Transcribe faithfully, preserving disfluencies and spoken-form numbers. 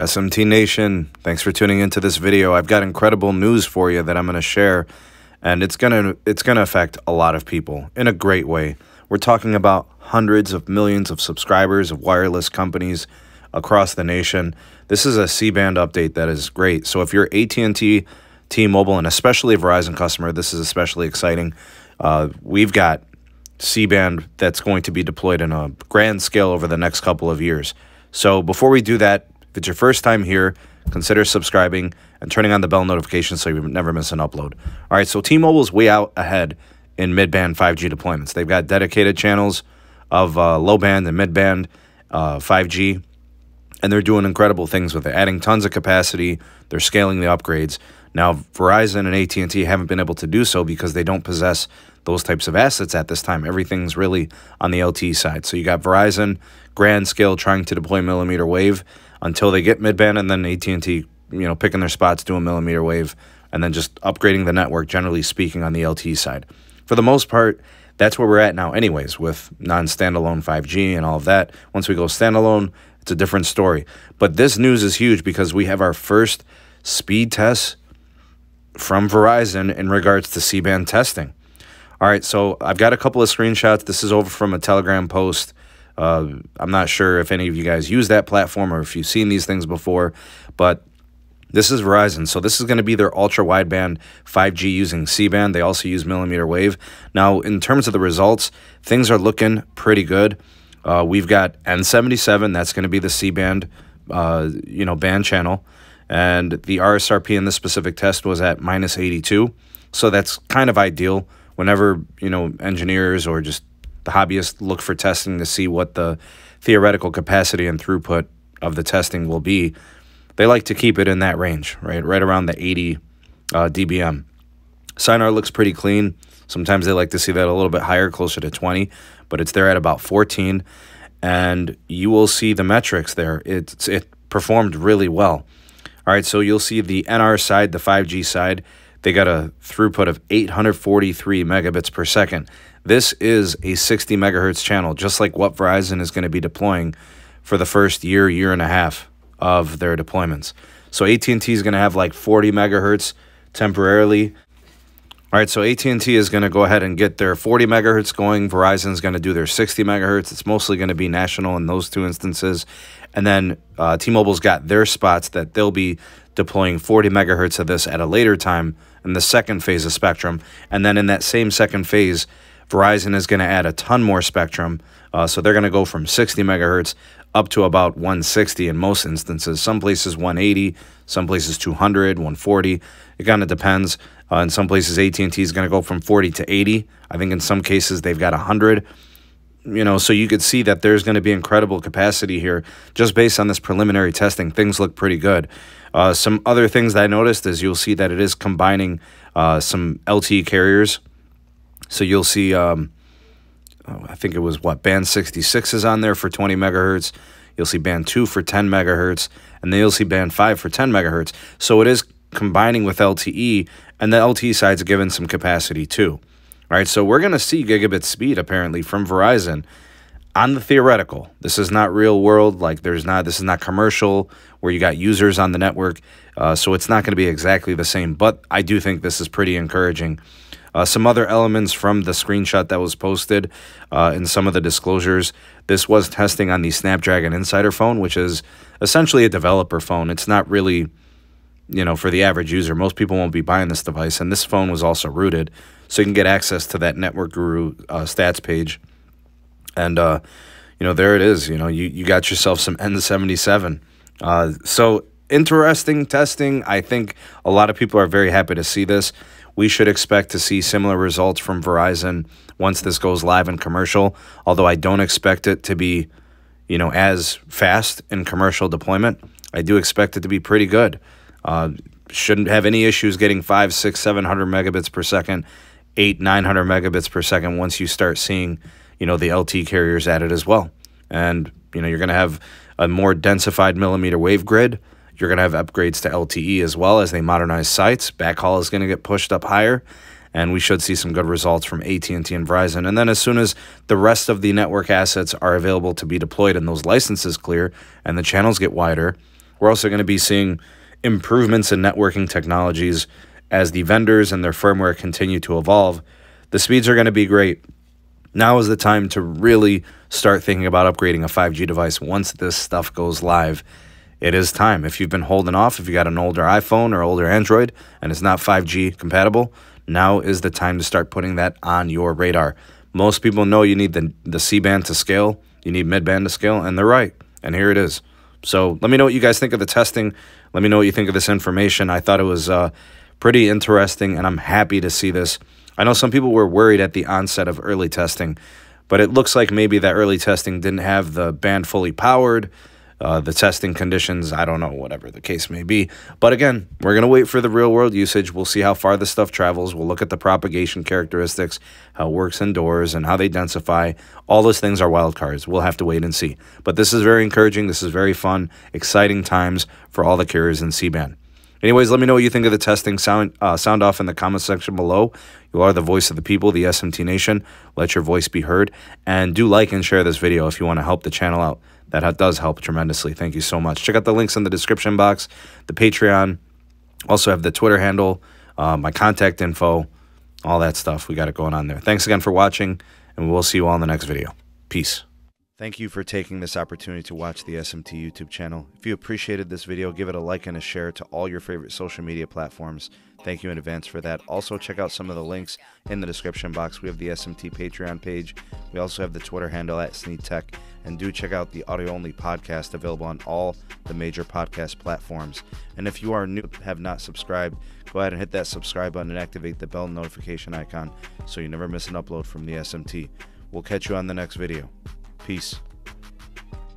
S M T Nation, thanks for tuning into this video. I've got incredible news for you that I'm going to share, and it's going to it's going to affect a lot of people in a great way. We're talking about hundreds of millions of subscribers of wireless companies across the nation. This is a C Band update that is great. So if you're A T and T, T-Mobile, and especially a Verizon customer, this is especially exciting. Uh, we've got C Band that's going to be deployed in a grand scale over the next couple of years. So before we do that, if it's your first time here, consider subscribing and turning on the bell notification so you never miss an upload. All right, so T-Mobile's way out ahead in mid-band five G deployments. They've got dedicated channels of uh, low-band and mid-band uh, five G, and they're doing incredible things with it, adding tons of capacity. They're scaling the upgrades. Now, Verizon and A T and T haven't been able to do so because they don't possess those types of assets at this time. Everything's really on the L T E side. So you got Verizon, grand scale, trying to deploy millimeter wave until they get mid-band, and then A T and T, you know, picking their spots, doing millimeter wave, and then just upgrading the network, generally speaking, on the L T E side. For the most part, that's where we're at now anyways, with non-standalone five G and all of that. Once we go standalone, it's a different story. But this news is huge because we have our first speed test from Verizon in regards to C-band testing. All right, so I've got a couple of screenshots. This is over from a Telegram post. Uh, I'm not sure if any of you guys use that platform or if you've seen these things before, but this is Verizon. So this is going to be their ultra-wideband five G using C-band. They also use millimeter wave. Now, in terms of the results, things are looking pretty good. Uh, we've got N seventy-seven. That's going to be the C-band, uh, you know, band channel. And the R S R P in this specific test was at minus eighty-two. So that's kind of ideal whenever, you know, engineers or just the hobbyists look for testing to see what the theoretical capacity and throughput of the testing will be. They like to keep it in that range, right? Right around the eighty uh, dBm. Sinar looks pretty clean. Sometimes they like to see that a little bit higher, closer to twenty, but it's there at about fourteen. And you will see the metrics there. It's, it performed really well. All right, so you'll see the N R side, the five G side, they got a throughput of eight hundred forty-three megabits per second. This is a sixty megahertz channel, just like what Verizon is going to be deploying for the first year, year and a half of their deployments. So A T and T is going to have like forty megahertz temporarily. All right, so A T and T is going to go ahead and get their forty megahertz going. Verizon is going to do their sixty megahertz. It's mostly going to be national in those two instances. And then uh, T-Mobile's got their spots that they'll be deploying forty megahertz of this at a later time in the second phase of spectrum. And then in that same second phase, Verizon is going to add a ton more spectrum. Uh, so they're going to go from sixty megahertz up to about one sixty in most instances. Some places one eighty, some places two hundred, one forty. It kind of depends. Uh, in some places, A T and T is going to go from forty to eighty. I think in some cases, they've got one hundred. You know, so you could see that there's going to be incredible capacity here. Just based on this preliminary testing, things look pretty good. Uh, some other things that I noticed is you'll see that it is combining uh, some L T E carriers. So you'll see, um, oh, I think it was, what, band sixty-six is on there for twenty megahertz. You'll see band two for ten megahertz. And then you'll see band five for ten megahertz. So it is combining with L T E, and the L T E side's given some capacity too. All right, so we're going to see gigabit speed apparently from Verizon on the theoretical. This is not real world, like there's not, this is not commercial where you got users on the network, uh, so it's not going to be exactly the same, but I do think this is pretty encouraging. Uh, some other elements from the screenshot that was posted uh, in some of the disclosures, this was testing on the Snapdragon Insider phone, which is essentially a developer phone. It's not really, you know, for the average user, most people won't be buying this device. And this phone was also rooted, so you can get access to that Network Guru uh, stats page. And, uh, you know, there it is. You know, you, you got yourself some N seventy-seven. Uh, so interesting testing. I think a lot of people are very happy to see this. We should expect to see similar results from Verizon once this goes live in commercial, although I don't expect it to be, you know, as fast in commercial deployment. I do expect it to be pretty good. Uh, shouldn't have any issues getting five, six, seven hundred megabits per second, eight, nine hundred megabits per second. Once you start seeing, you know, the L T E carriers at it as well, and you know you're going to have a more densified millimeter wave grid. You're going to have upgrades to L T E as well as they modernize sites. Backhaul is going to get pushed up higher, and we should see some good results from A T and T and Verizon. And then as soon as the rest of the network assets are available to be deployed and those licenses clear and the channels get wider, We're also going to be seeing improvements in networking technologies as the vendors and their firmware continue to evolve. The speeds are going to be great. Now is the time to really start thinking about upgrading a five G device once this stuff goes live. It is time. If you've been holding off, if you got an older iPhone or older Android and it's not five G compatible, now is the time to start putting that on your radar. Most people know you need the, the C band to scale, you need mid band to scale, and they're right. And here it is. So let me know what you guys think of the testing. Let me know what you think of this information. I thought it was uh, pretty interesting, and I'm happy to see this. I know some people were worried at the onset of early testing, but it looks like maybe that early testing didn't have the band fully powered, uh, the testing conditions, I don't know, whatever the case may be. But again, we're going to wait for the real-world usage. We'll see how far this stuff travels. We'll look at the propagation characteristics, how it works indoors, and how they densify. All those things are wild cards. We'll have to wait and see. But this is very encouraging. This is very fun, exciting times for all the carriers in C-band. Anyways, let me know what you think of the testing. Sound uh, sound off in the comment section below. You are the voice of the people, the S M T Nation. Let your voice be heard. And do like and share this video if you want to help the channel out. That does help tremendously. Thank you so much. Check out the links in the description box, the Patreon. Also have the Twitter handle, uh, my contact info, all that stuff. We got it going on there. Thanks again for watching, and we'll see you all in the next video. Peace. Thank you for taking this opportunity to watch the S M T YouTube channel. If you appreciated this video, give it a like and a share to all your favorite social media platforms. Thank you in advance for that. Also, check out some of the links in the description box. We have the S M T Patreon page. We also have the Twitter handle at Sneed Tech. And do check out the audio-only podcast available on all the major podcast platforms. And if you are new and have not subscribed, go ahead and hit that subscribe button and activate the bell notification icon so you never miss an upload from the S M T. We'll catch you on the next video. Peace.